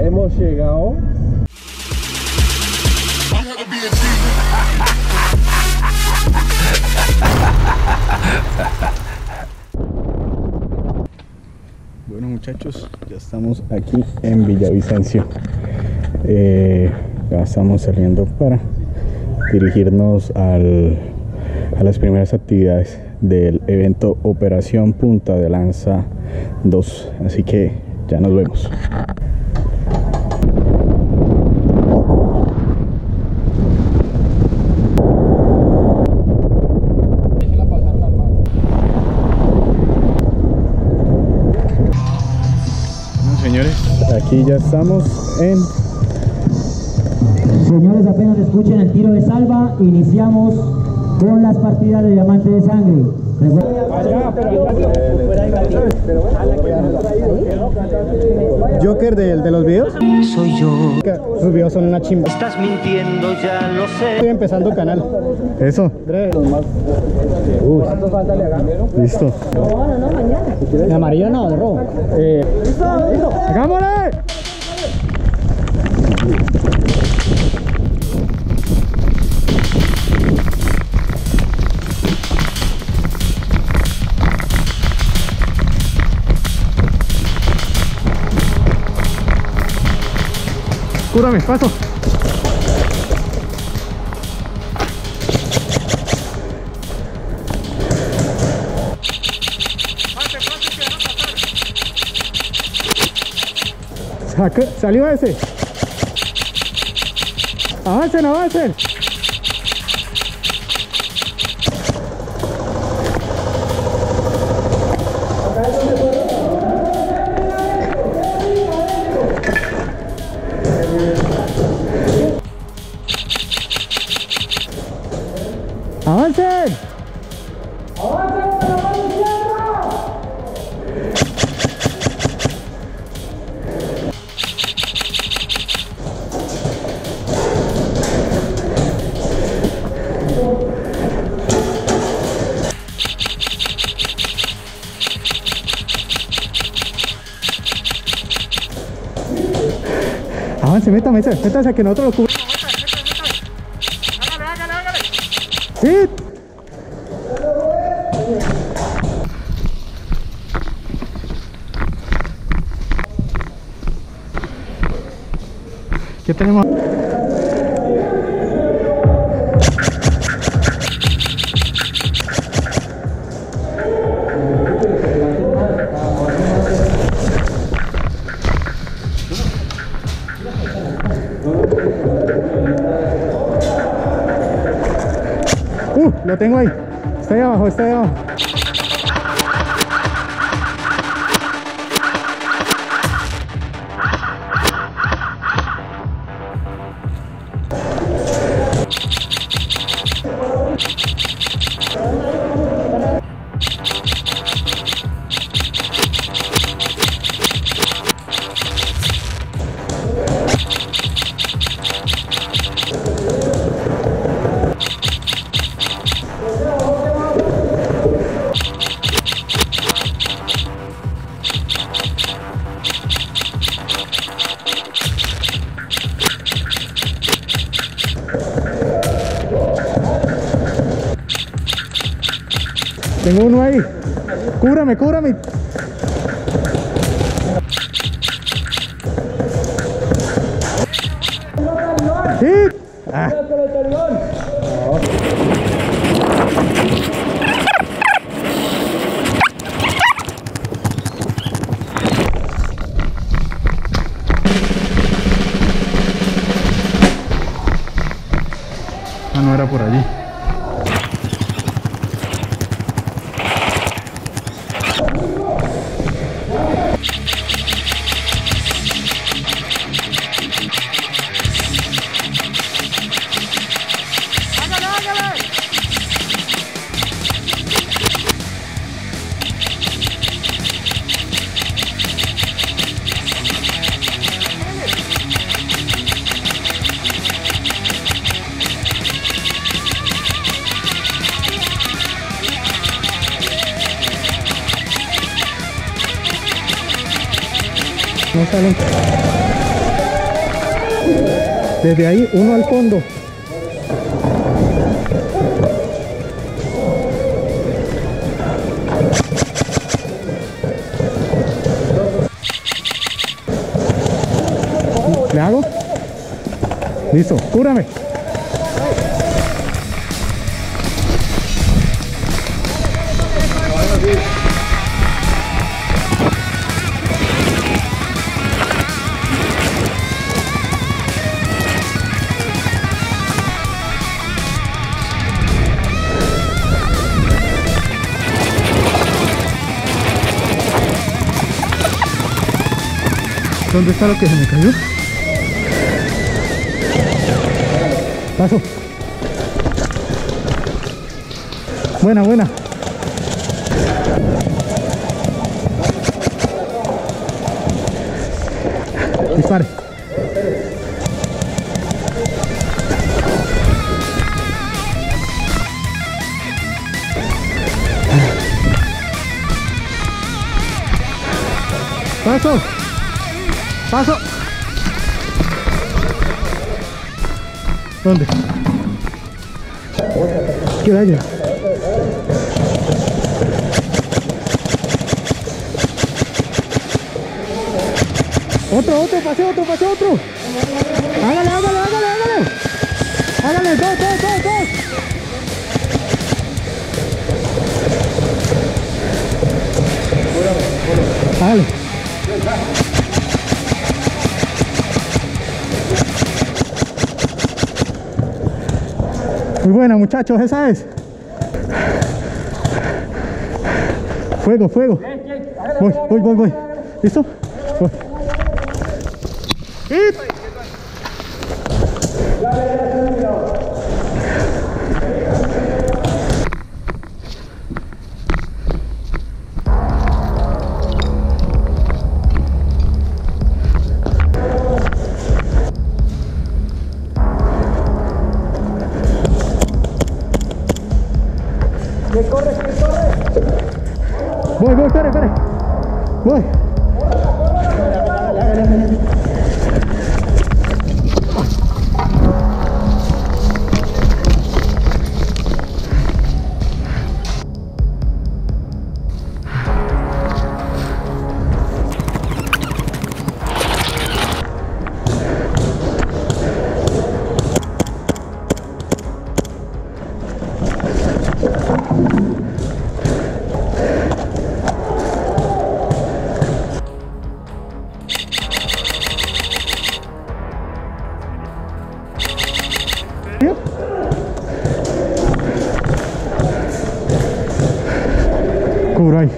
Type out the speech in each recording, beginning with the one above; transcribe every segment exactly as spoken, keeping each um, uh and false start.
hemos llegado. Bueno, muchachos, ya estamos aquí en Villavicencio. Eh, ya estamos saliendo para dirigirnos al, a las primeras actividades del evento Operación Punta de Lanza dos. Así que ya nos vemos. Aquí ya estamos en... Señores, apenas escuchen el tiro de salva, iniciamos con las partidas de Diamante de Sangre. Joker de, de los videos. Soy yo. Sus videos son una chimba. Estás mintiendo, ya lo sé. Estoy empezando canal. Eso. Uf. Listo. No, no, no, mañana. De amarillo no, de rojo. Eh. Listo, listo. ¡Hagámosle! Cúrame, paso. Saca, salió ese. Avancen, avancen. ¡Avancen! ¡Avancen para la mano izquierda! ¡Avancen, métame, métase, que nosotros lo cubrimos! ¡Sí! ¿Qué tenemos? Uh, lo tengo ahí. Está ahí abajo, está ahí abajo. Tengo uno ahí. Cúrame, cúrame. Sí. Ah. Ah, no era por allí. No salen. Desde ahí, uno al fondo. ¿Le hago? Listo, cúrame. ¿Dónde está lo que se me cayó? Paso. Buena, buena. Dispare. Paso. Paso. ¿Dónde? ¿Qué daño? Otro, otro, pase otro, pase otro. Hágale, hágale, hágale, hágale. Hágale, dos, dos, dos, dos. Hágale. Muy buena, muchachos, esa es. Fuego, fuego. Voy, voy, voy, voy. ¿Listo? Voy. Voy, voy, espere, espere. Voy. Cubro ahí.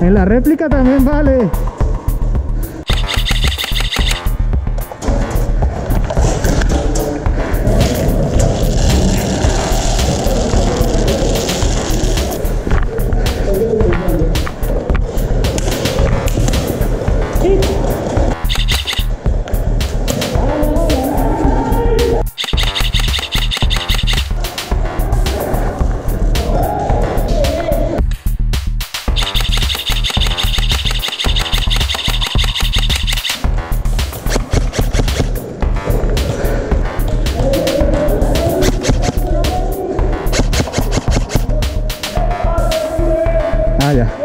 En la réplica también vale. allá.